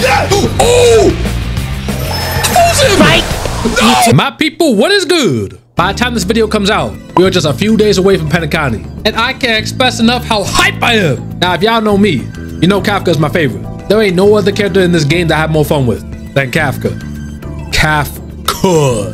Yeah. Oh! Right. No. My people, what is good? By the time this video comes out, we are just a few days away from Pentakani, and I can't express enough how hype I am. Now, if y'all know me, you know Kafka is my favorite. There ain't no other character in this game that I have more fun with than Kafka. Kafka.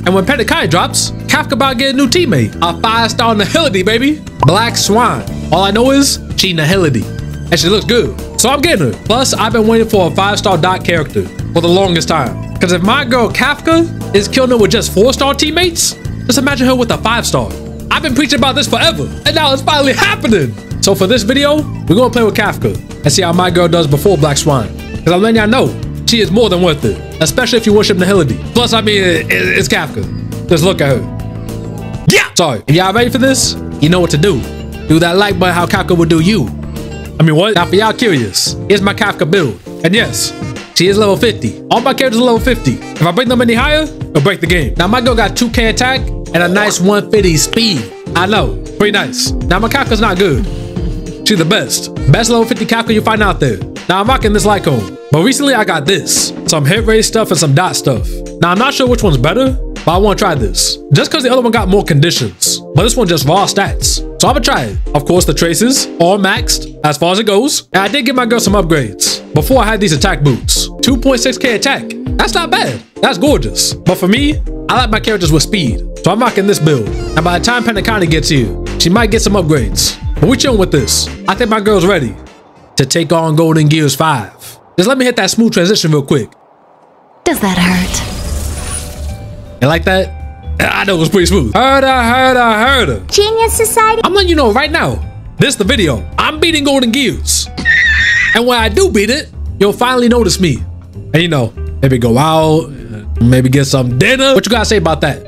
And when Pentakani drops, Kafka about to get a new teammate. A 5-star Nihility, baby. Black Swan. All I know is she Nihility, and she looks good. So I'm getting her. Plus, I've been waiting for a 5-star dot character for the longest time. Because if my girl Kafka is killing it with just 4-star teammates, just imagine her with a 5-star. I've been preaching about this forever, and now it's finally happening. So for this video, we're going to play with Kafka and see how my girl does before Black Swan. Because I'm letting y'all know, she is more than worth it. Especially if you worship Nihility. Plus, I mean, it's Kafka. Just look at her. Yeah! Sorry. If y'all ready for this, you know what to do. Do that like button how Kafka would do you. I mean, what? Now, for y'all curious, here's my Kafka build. And yes, she is level 50. All my characters are level 50. If I bring them any higher, it'll break the game. Now, my girl got 2K attack and a nice 150 speed. I know, pretty nice. Now, my Kafka's not good. She's the best. Best level 50 Kafka you find out there. Now, I'm rocking this Lycone, but recently I got this. Some hit rate stuff and some dot stuff. Now, I'm not sure which one's better, but I want to try this. Just because the other one got more conditions, but this one just raw stats. So I'm gonna try it. Of course, the traces all maxed as far as it goes. And I did give my girl some upgrades before I had these attack boots. 2.6K attack. That's not bad. That's gorgeous. But for me, I like my characters with speed. So I'm rocking this build. And by the time Pentakani gets here, she might get some upgrades. But we chilling with this. I think my girl's ready to take on Golden Gears 5. Just let me hit that smooth transition real quick. Does that hurt? You like that? I know it was pretty smooth. Heard her. Genius Society. I'm letting you know right now, this is the video. I'm beating Golden Gears. And when I do beat it, you'll finally notice me. And you know, maybe go out, maybe get some dinner. What you gotta say about that?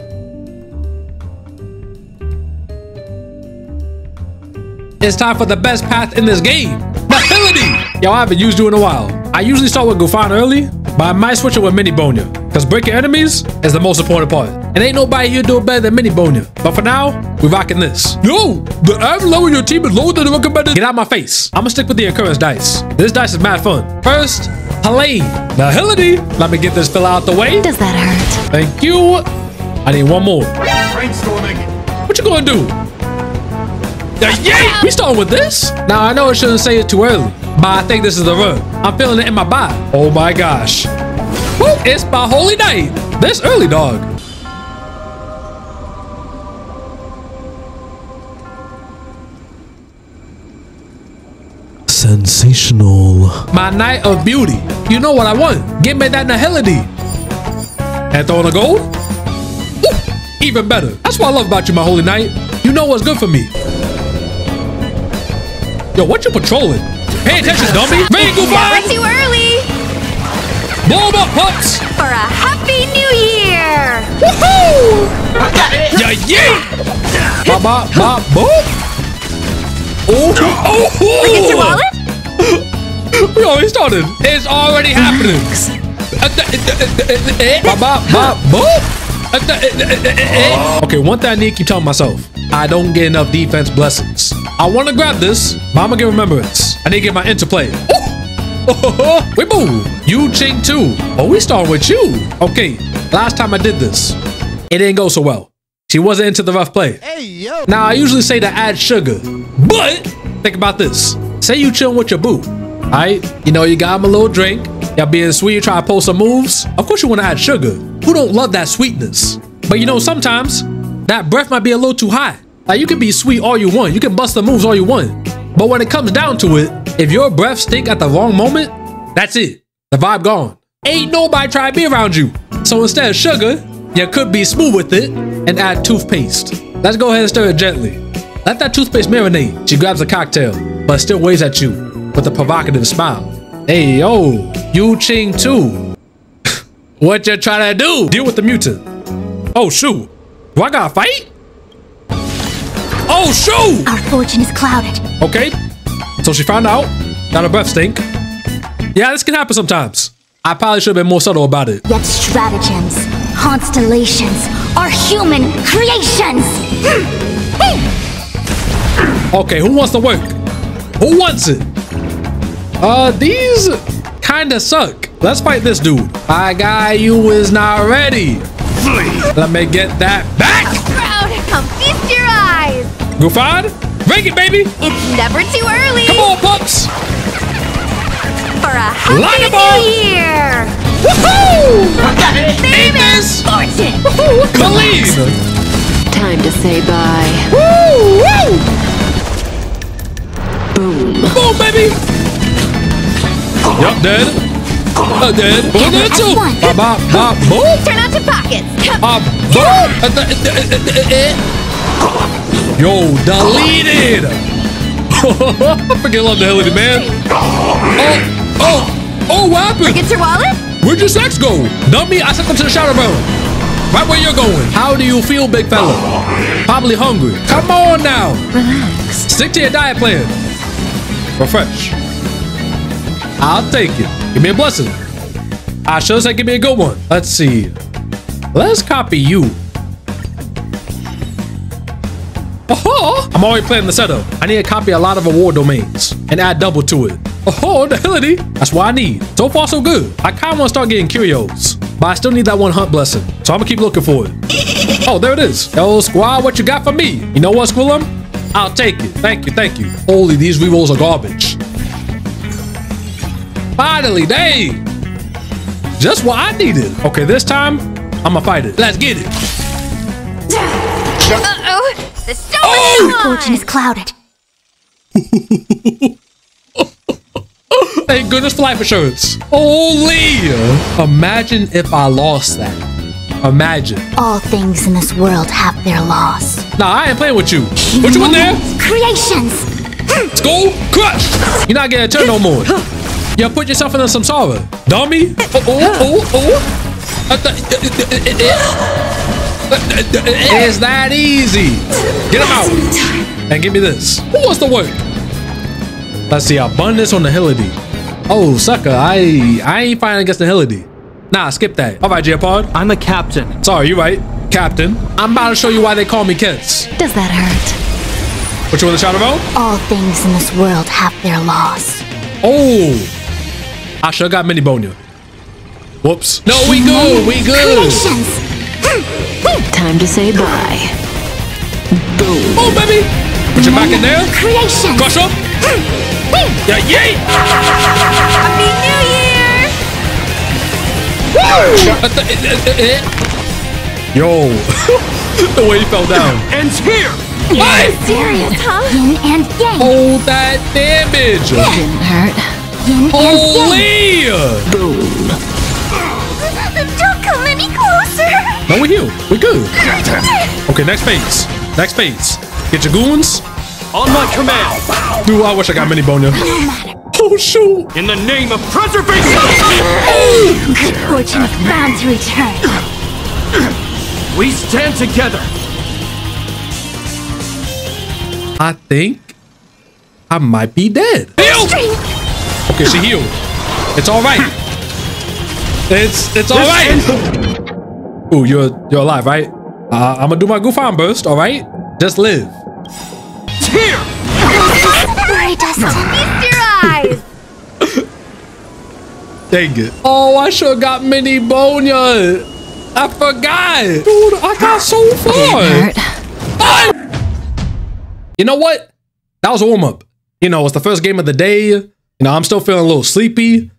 It's time for the best path in this game. Nihility! Yo, I haven't used you in a while. I usually start with Gufana early, but I might switch it with Mini Bronya, because breaking enemies is the most important part. And ain't nobody here doing better than Mini Bronya. But for now, we rocking this. Yo, the average level in your team is lower than the recommended. Get out of my face. I'm gonna stick with the occurrence dice. This dice is mad fun. First, Helene. Nihility. Let me get this fella out the way. Does that hurt? Thank you. I need one more. Brainstorming. What you gonna do? Yeah, we starting with this? Now, I know I shouldn't say it too early, but I think this is the run. I'm feeling it in my body. Oh my gosh. Woo, it's my holy night. This early, dog. Sensational. My night of beauty. You know what I want. Give me that Nihility. And throwing a gold? Woo, even better. That's what I love about you, my holy knight. You know what's good for me. Yo, what you patrolling? Pay attention, dummy. Ring goodbye. Never too early. Blow them up, pups. For a happy new year. Woohoo! Yeah, yeah. Ba ba ba boop. Oh, oh, oh. We get your wallet? We already started. It's already happening. Ba ba ba boop. Okay, one thing I need to keep telling myself. I don't get enough defense blessings. I want to grab this, but I'm going to get remembrance. I need to get my interplay. Oh, we move. You ching too. Oh, we start with you. Okay, last time I did this, it didn't go so well. She wasn't into the rough play. Hey, yo. Now, I usually say to add sugar, but think about this. Say you chilling with your boo, all right? You know, you got him a little drink. Y'all being sweet, you try to pull some moves. Of course you want to add sugar. Who don't love that sweetness? But you know, sometimes that breath might be a little too high. Like, you can be sweet all you want. You can bust the moves all you want. But when it comes down to it, if your breath stink at the wrong moment, that's it. The vibe gone. Ain't nobody trying to be around you. So instead of sugar, you could be smooth with it and add toothpaste. Let's go ahead and stir it gently. Let that toothpaste marinate. She grabs a cocktail, but still waves at you with a provocative smile. Hey, yo, you ching too. What you trying to do? Deal with the mutant. Oh, shoot. Do I gotta fight? Oh, shoot! Our fortune is clouded. Okay, so she found out that her breath stink. Yeah, this can happen sometimes. I probably should have been more subtle about it. Yet stratagems, constellations, are human creations. Okay, who wants to work? Who wants it? These kinda suck. Let's fight this dude. My guy, you is not ready. Flee. Let me get that back. A crowd, come feast your eyes. Gufana, break it, baby. It's never too early. Come on, pups. For a happy new year. Woohoo! Famous fortune. Woohoo! Believe. Time to say bye. Woo! Woo! Boom. Boom, baby. Yup, dead. Dead. We're dead too. Bop, bop, bop, boop. Turn out to pockets. Boop. Yo, deleted. I freaking love Nihility, man. Oh, what happened? Forget your wallet? Where'd your sex go? Dummy, I sent them to the shower barrel. Right where you're going. How do you feel, big fella? Probably hungry. Come on now. Relax. Stick to your diet plan. Refresh. I'll take it. Give me a blessing. I should say give me a good one. Let's see. Let's copy you. Oh, I'm already playing the setup. I need to copy a lot of award domains and add double to it. Oh, Nihility. That's what I need. So far, so good. I kind of want to start getting curios, but I still need that one hunt blessing. So I'm going to keep looking for it. Oh, there it is. Yo, squad, what you got for me? You know what, Squillum? I'll take it. Thank you. Thank you. Holy, these rerolls are garbage. Finally, dang! Just what I needed. Okay, this time, I'm gonna fight it. Let's get it. Uh-oh! The fortune is clouded. Thank goodness for life insurance. Holy! Imagine if I lost that. Imagine. All things in this world have their loss. Nah, I ain't playing with you. What you in there? Creations! School crush! You're not getting a turn no more. You put yourself in some sorrow, dummy. It's that easy. Get him out and give me this. Who wants the work? Let's see. Abundance on Nihility. Oh, sucker. I ain't fighting against Nihility. Nah, skip that. All right, Gepard. I'm a captain. Sorry, you right, captain. I'm about to show you why they call me Kets. Does that hurt? What you want to shout about? All things in this world have their loss. Oh. I sure got Mini Bronya. Whoops. No, we good. We good. Time to say bye. Boom. Oh, baby. Put your back in there. Creation. Crush up. Yeah, yay. Happy New Year. Woo. Yo. The way he fell down. Ends here. What? Serious, huh? Yin and yang. Hold that damage. It didn't hurt. Holy! Boom! Don't come any closer! No, we heal. We good. Okay, next phase. Next phase. Get your goons. On my command. Dude, I wish I got Mini Bronya. Oh, shoot! In the name of preservation! Good fortune is bound to return. We stand together. I think I might be dead. Heal! Okay, she healed. It's all right. It's all right. Ooh, you're alive, right? I'm gonna do my Gufana burst. All right, just live. It's here. Dang it! Oh, I sure got Mini Bronya. I forgot, dude. I got so far. You know what? That was a warm up. You know, it's the first game of the day. You know, I'm still feeling a little sleepy.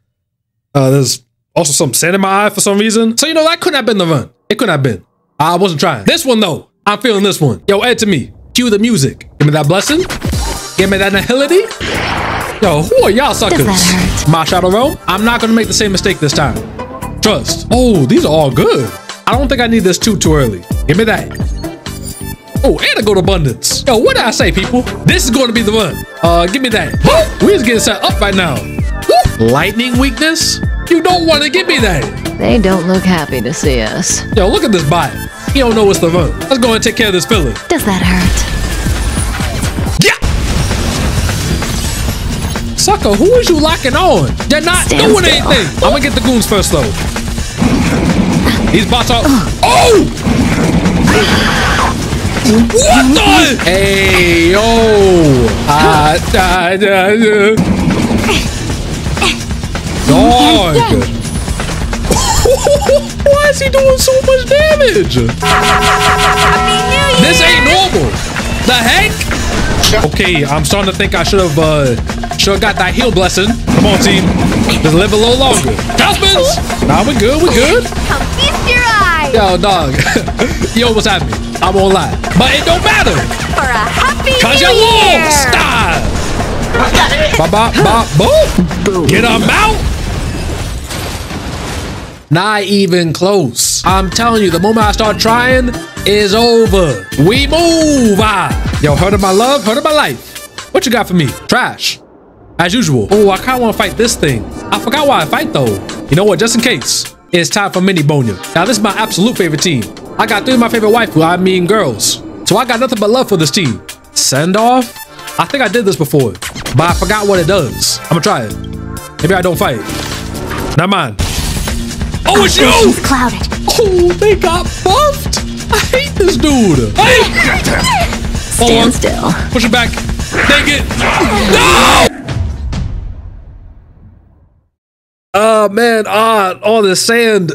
There's also some sand in my eye for some reason. So, you know, that couldn't have been the run. It couldn't have been. I wasn't trying. This one, though. I'm feeling this one. Yo, add to me. Cue the music. Give me that blessing. Give me that Nihility. Yo, who are y'all suckers? My shadow realm. I'm not going to make the same mistake this time. Trust. Oh, these are all good. I don't think I need this too early. Give me that. Oh, and a good abundance. Yo, what did I say, people? This is going to be the run. Give me that. We just getting set up right now. Woo! Lightning weakness? You don't want to give me that. They don't look happy to see us. Yo, look at this bot. He don't know what's the run. Let's go and take care of this filler. Does that hurt? Yeah. Sucker, who is you locking on? They're not doing anything. I'm going to get the goons first, though. These bots are... Oh! What the? Hey, yo. Dog. Why is he doing so much damage? This ain't normal. The heck? Okay, I'm starting to think I should have got that heal blessing. Come on, team. Just live a little longer. Dolphins! Nah, we good, we good. Come feast your eyes. Yo, dog. Yo, what's happening? I won't lie. But it don't matter. For a happy cause you're long. Stop. Bop, bop, bop, boop. Get him out. Not even close. I'm telling you, the moment I start trying is over. We move. Yo, hurt of my love, hurt of my life. What you got for me? Trash. As usual. Oh, I kind of want to fight this thing. I forgot why I fight, though. You know what? Just in case. It's time for Mini Bronya. Now, this is my absolute favorite team. I got three of my favorite waifu, I mean girls. So I got nothing but love for this team. Send off? I think I did this before, but I forgot what it does. I'm going to try it. Maybe I don't fight. Never mind. Oh, it's you! Clouded. Oh, they got buffed! I hate this dude! Hey! Stand still. Push it back. Take it! No! Oh, man. All the sand.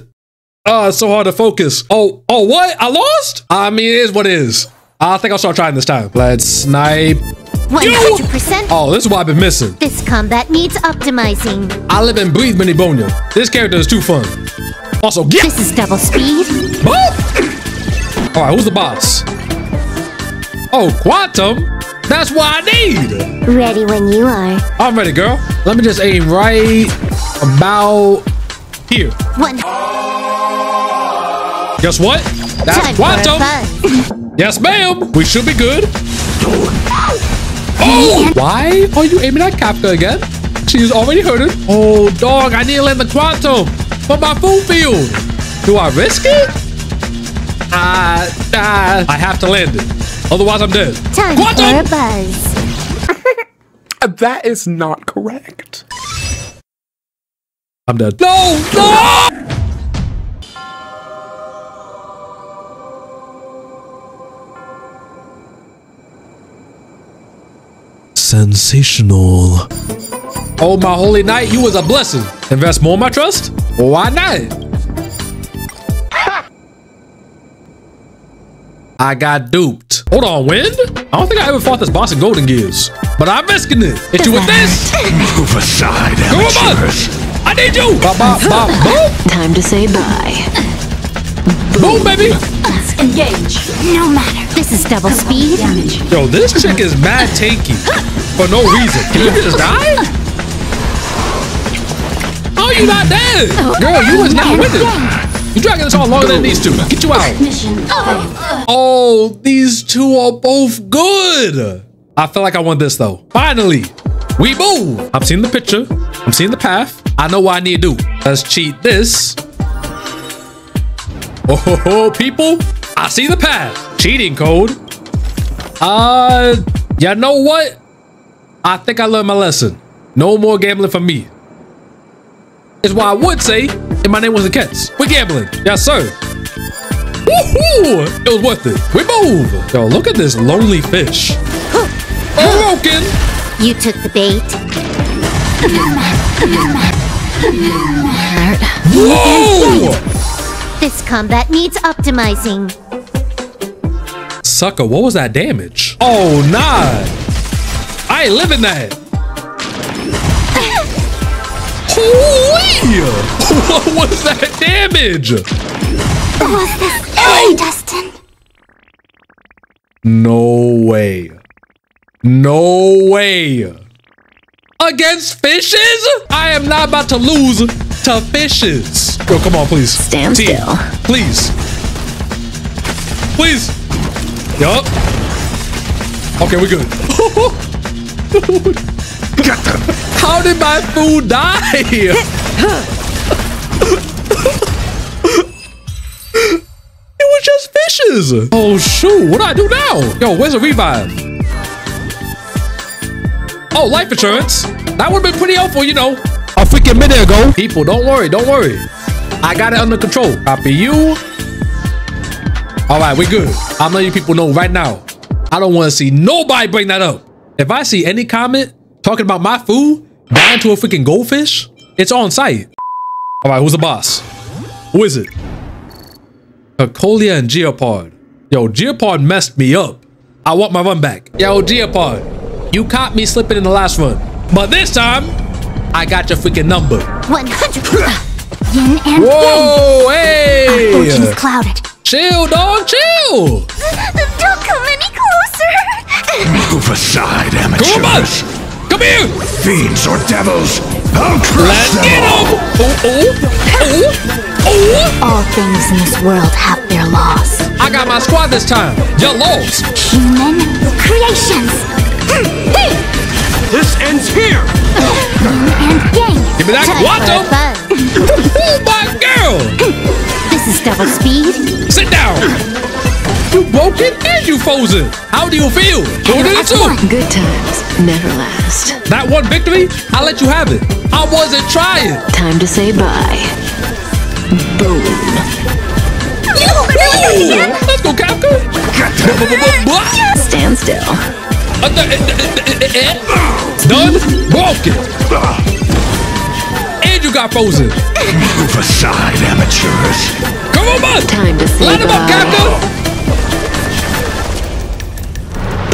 Oh, it's so hard to focus. Oh, what? I lost? I mean, it is what it is. I think I'll start trying this time. Let's snipe. 100%. Oh, this is what I've been missing. This combat needs optimizing. I live and breathe Mini Bronya. This character is too fun. Also, yeah. This is double speed. Boop. All right, who's the boss? Oh, Quantum? That's what I need. Ready when you are. I'm ready, girl. Let me just aim right about here. One. Guess what? That's time Quantum. Yes, ma'am. We should be good. Oh! Why are you aiming at Kafka again? She's already hurted. Oh, dog, I need to land the Quantum for my full field. Do I risk it? I have to land it. Otherwise, I'm dead. Time Quantum! For a buzz. That is not correct. I'm dead. No! No! Sensational. Oh, my holy knight, you was a blessing. Invest more in my trust? Why not? Ha! I got duped. Hold on, wind? I don't think I ever fought this boss in Golden Gears, but I'm risking it. Hit you with this. Move aside, amateurs. I need you. Bop, bop, bop, boop. Time to say bye. Boom, baby. Let's engage. No matter. This is double speed. Yo, this chick is mad tanky. For no reason. Can you just die? Oh, you not dead! Girl, you was not with it. You dragging this on longer than these two. Get you out. Oh, these two are both good. I feel like I want this though. Finally, we move. I'm seeing the picture. I'm seeing the path. I know what I need to do. Let's cheat this. Oh, people, I see the path. Cheating code. You know what? I think I learned my lesson. No more gambling for me. It's why I would say if my name wasn't Kets. We're gambling. Yes, sir. Woohoo! It was worth it. We move. Yo, look at this lonely fish. Oh, broken. You took the bait. Whoa! This combat needs optimizing. Sucker, what was that damage? Oh, nah. I ain't living that. Holy! What was that damage? What was this? Oh, Dustin. No way. No way. Against fishes? I am not about to lose to fishes. Yo, come on, please. Stand Team. Still. Please. Please. Yup. Okay, we're good. Dude. How did my food die? It was just fishes. Oh, shoot. What do I do now? Yo, where's a revive? Oh, life insurance. That would have been pretty helpful, you know, a freaking minute ago. People, don't worry. Don't worry. I got it under control. Copy you. All right, we're good. I'm letting you people know right now. I don't want to see nobody bring that up. If I see any comment talking about my food dying to a freaking goldfish, it's on site. All right, who's the boss? Who is it? Kakolia and Gepard. Yo, Gepard messed me up. I want my run back. Yo, Gepard, you caught me slipping in the last run, but this time I got your freaking number. 100. Yin and whoa, yin. Hey! Our fortune's clouded. Chill, dog, chill. Don't come any closer. Move aside, amateurs. Come on, come here. Fiends or devils, I'll crush them all. All things in this world have their laws. I got my squad this time. Your laws. Human creations. This ends here. And game. Give me that guato. Oh my girl. This is double speed. Sit down. You broken and you frozen. How do you feel? Good times never last. That one victory, I let you have it. I wasn't trying. Time to say bye. Boom. Let's go, Kafka! Stand still. Done? Broken! And you got frozen. Move aside, amateurs. Come on, bud! Time to say light him up, Kafka!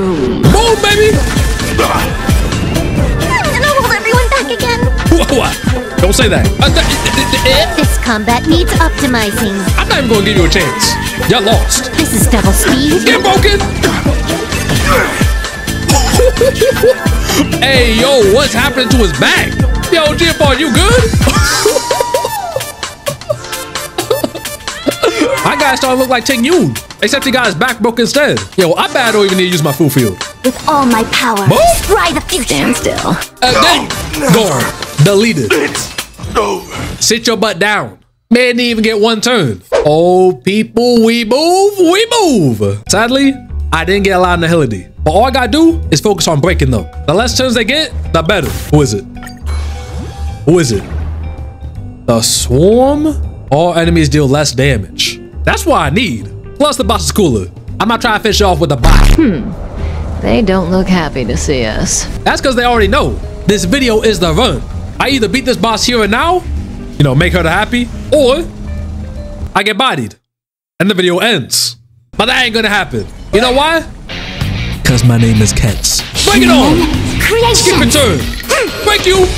Boom. Boom, baby! And I'll hold everyone back again. Don't say that. This combat needs optimizing. I'm not even gonna give you a chance. You're lost. This is double speed. Get broken. Hey, yo, what's happening to his back? Yo, Gepard, you good? My guy started to look like Tingyun, except he got his back broke instead. Yo, I bet I don't even need to use my full field. With all my power, try the future. Stand still. Gone. Deleted. It's over. Sit your butt down. Man didn't even get one turn. Oh, people, we move, Sadly, I didn't get a lot of Nihility. But all I gotta do is focus on breaking them. The less turns they get, the better. Who is it? The Swarm? All enemies deal less damage. That's what I need. Plus, the boss is cooler. I'm not trying to finish off with a bot. They don't look happy to see us. That's because they already know. This video is the run. I either beat this boss here and now, you know, make her happy, or I get bodied and the video ends. But that ain't gonna happen. You know why? Because my name is Kets. Bring it on! Skip and turn. Break you!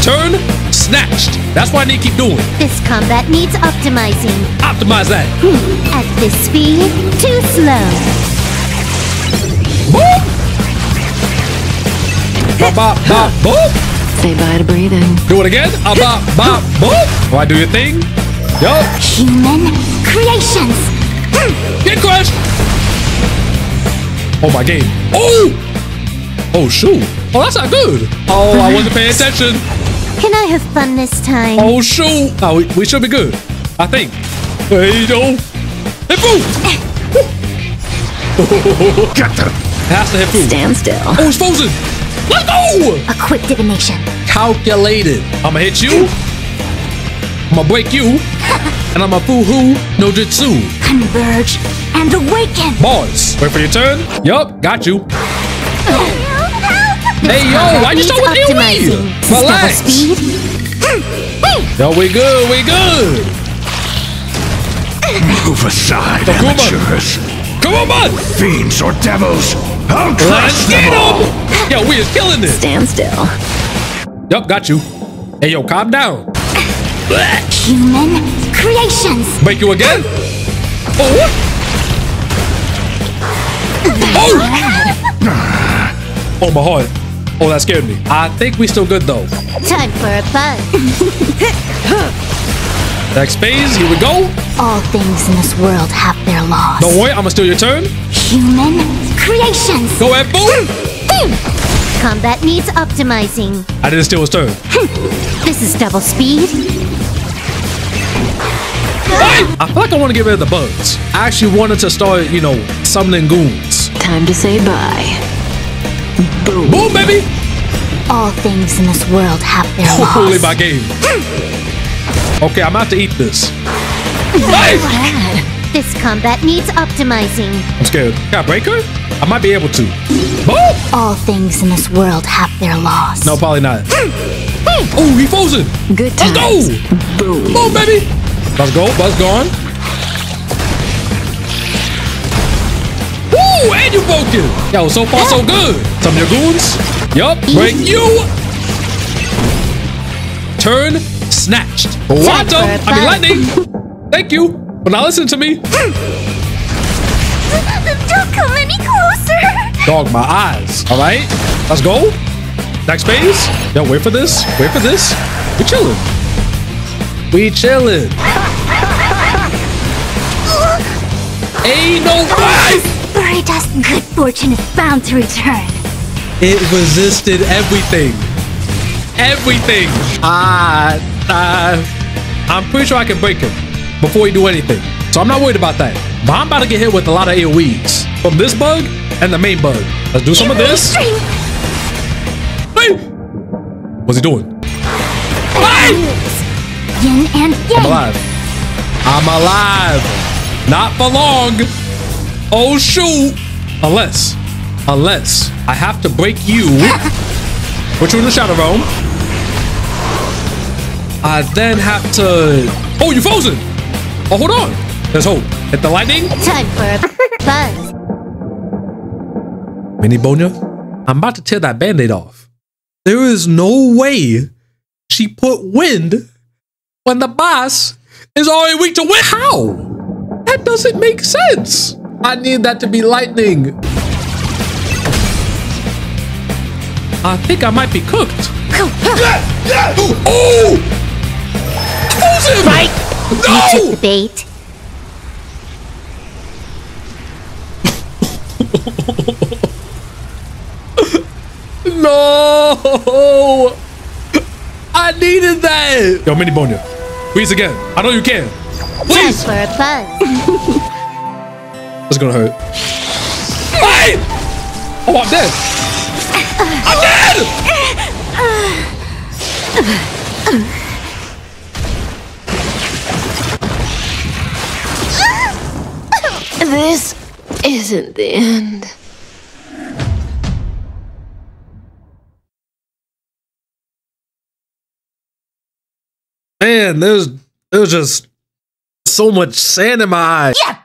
Turn. Snatched. That's what I need to keep doing. This combat needs optimizing. Optimize that. At this speed, too slow. Bop, bop, bop, boop! Say bye to breathing. Do it again. Bop, bop, boop. Why do your thing? Yup. Human creations. Get crushed. Oh my game. Oh. Oh shoot. Oh, that's not good. Oh, I wasn't paying attention. Can I have fun this time? Oh shoot. Oh, we should be good. I think. There you go. Hit food. Got her. Has to hit food. Stand still. Oh, it's frozen. Let's go! A quick divination. Calculated. I'ma hit you. I'ma break you. And I'ma boo-hoo no jutsu. Converge and awaken. Bars. Wait for your turn. Yup, got you. Hey, yo, why you so with you? Relax. Yo, we good, Move aside, amateurs. Come on, bud. Fiends or devils, I'll crush them all. Yo, we is killing this. Stand still. Yup, got you. Hey, yo, calm down. Human creations. Break you again. Oh, oh my heart. Oh, that scared me. I think we still good though. Time for a fun. Next phase. Here we go. All things in this world have their laws. Don't worry, I'ma steal your turn. Human creations. Go ahead, boom. Combat needs optimizing. I didn't steal his turn. This is double speed. I feel like I want to get rid of the bugs. I actually wanted to start, you know, summoning goons. Time to say bye. Boom. Boom, baby! All things in this world have their laws. Holy my game. Okay, I'm about to eat this. This combat needs optimizing. I'm scared. Can I break her? I might be able to. All things in this world have their laws. No, probably not. Oh, he frozen. Good times. Let's go. Boom, baby. Let's go. Buzz gone. Woo! And you poked him. Yo, so far so good. Some Nagoons. Yup. Break you. Turn. Snatched. Phantom. I mean lightning. Thank you. But now listen to me. Don't come any closer. Dog my eyes. All right. Let's go. Next phase. Yo, wait for this. Wait for this. We chilling. We chilling. Ain't no fight. Burida's good fortune is bound to return. It resisted everything. Everything. I'm pretty sure I can break him before he do anything. So I'm not worried about that. But I'm about to get hit with a lot of AoEs from this bug and the main bug. Let's do some of this. Hey! What's he doing? Yin and yang. I'm alive. I'm alive. Not for long. Oh shoot! Unless I have to break you. Put you in the shadow realm. I then have to. Oh, you frozen! Oh, hold on. There's hope. Hit the lightning. Time for a buzz. Mini Bronya, I'm about to tear that Band-Aid off. There is no way she put wind when the boss is already weak to wind. How? That doesn't make sense. I need that to be lightning. I think I might be cooked. Oh! Frozen! Right. No! Bait. No! I needed that. Yo, Mini Bronya, please again. I know you can. Please. For a buzz. That's gonna hurt. Hey! Oh, I'm dead. I'm dead! This isn't the end. Man, there's just so much sand in my eye. Yeah.